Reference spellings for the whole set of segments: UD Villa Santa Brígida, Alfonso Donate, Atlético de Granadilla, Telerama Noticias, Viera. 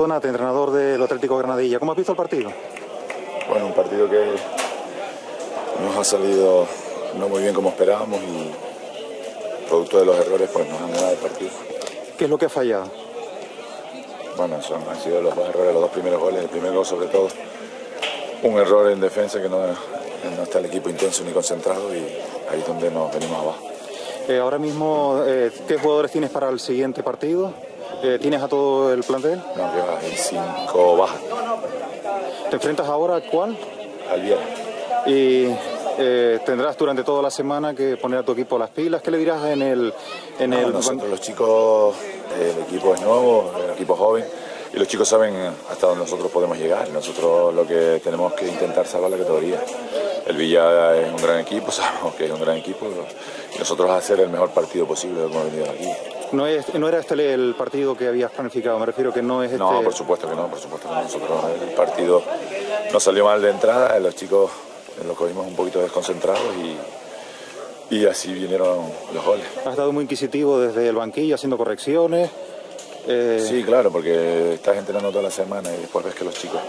Donate, entrenador del Atlético de Granadilla. ¿Cómo has visto el partido? Bueno, un partido que nos ha salido no muy bien como esperábamos y producto de los errores pues nos han ganado el partido. ¿Qué es lo que ha fallado? Bueno, han sido los dos errores, los dos primeros goles, el primer gol sobre todo. Un error en defensa que no está el equipo intenso ni concentrado y ahí es donde nos venimos abajo. Ahora mismo, ¿qué jugadores tienes para el siguiente partido? ¿Tienes a todo el plantel? No, que va, hay 5 bajas. ¿Te enfrentas ahora a cuál? Al Viera. Y tendrás durante toda la semana que poner a tu equipo las pilas. ¿Qué le dirás en el...? Nosotros los chicos, el equipo es nuevo, el equipo joven, y los chicos saben hasta dónde nosotros podemos llegar. Nosotros lo que tenemos que intentar salvar la categoría. El Villa es un gran equipo, sabemos que es un gran equipo, y nosotros hacer el mejor partido posible como hemos venido aquí. ¿No era este el partido que habías planificado? Me refiero que no es este... No, por supuesto que no. Nosotros el partido nos salió mal de entrada, los chicos los cogimos un poquito desconcentrados y así vinieron los goles. Has estado muy inquisitivo desde el banquillo, haciendo correcciones. Sí, claro, porque estás entrenando toda la semana y después ves que los chicos,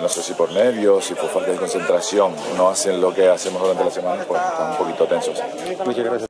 no sé si por nervios, si por falta de concentración, no hacen lo que hacemos durante la semana, pues están un poquito tensos. Muchas gracias.